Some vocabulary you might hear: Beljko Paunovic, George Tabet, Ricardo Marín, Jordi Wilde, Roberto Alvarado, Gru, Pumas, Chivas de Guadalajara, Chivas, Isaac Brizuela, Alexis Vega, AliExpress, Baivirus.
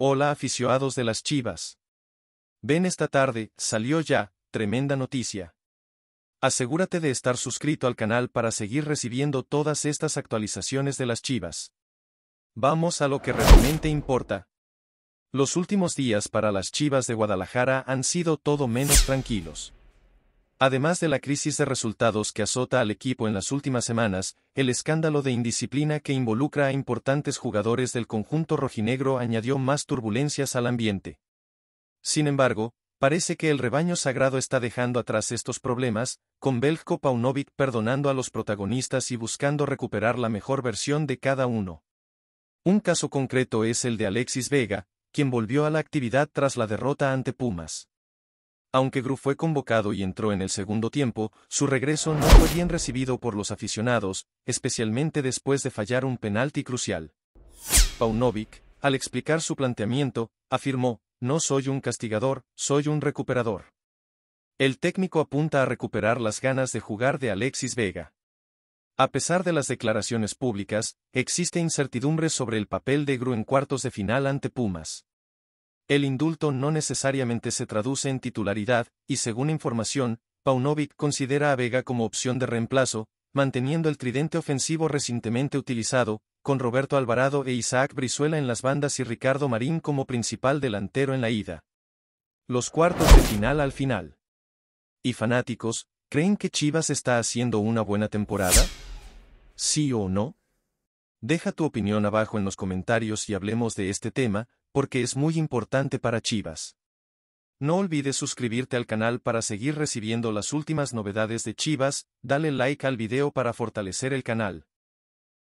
Hola aficionados de las Chivas. Ven esta tarde, salió ya, tremenda noticia. Asegúrate de estar suscrito al canal para seguir recibiendo todas estas actualizaciones de las Chivas. Vamos a lo que realmente importa. Los últimos días para las Chivas de Guadalajara han sido todo menos tranquilos. Además de la crisis de resultados que azota al equipo en las últimas semanas, el escándalo de indisciplina que involucra a importantes jugadores del conjunto rojinegro añadió más turbulencias al ambiente. Sin embargo, parece que el rebaño sagrado está dejando atrás estos problemas, con Beljko Paunovic perdonando a los protagonistas y buscando recuperar la mejor versión de cada uno. Un caso concreto es el de Alexis Vega, quien volvió a la actividad tras la derrota ante Pumas. Aunque Gru fue convocado y entró en el segundo tiempo, su regreso no fue bien recibido por los aficionados, especialmente después de fallar un penalti crucial. Paunovic, al explicar su planteamiento, afirmó: "No soy un castigador, soy un recuperador". El técnico apunta a recuperar las ganas de jugar de Alexis Vega. A pesar de las declaraciones públicas, existe incertidumbre sobre el papel de Gru en cuartos de final ante Pumas. El indulto no necesariamente se traduce en titularidad, y según información, Paunovic considera a Vega como opción de reemplazo, manteniendo el tridente ofensivo recientemente utilizado, con Roberto Alvarado e Isaac Brizuela en las bandas y Ricardo Marín como principal delantero en la ida. Los cuartos de final al final. ¿Y fanáticos, creen que Chivas está haciendo una buena temporada? ¿Sí o no? Deja tu opinión abajo en los comentarios y hablemos de este tema, porque es muy importante para Chivas. No olvides suscribirte al canal para seguir recibiendo las últimas novedades de Chivas, dale like al video para fortalecer el canal.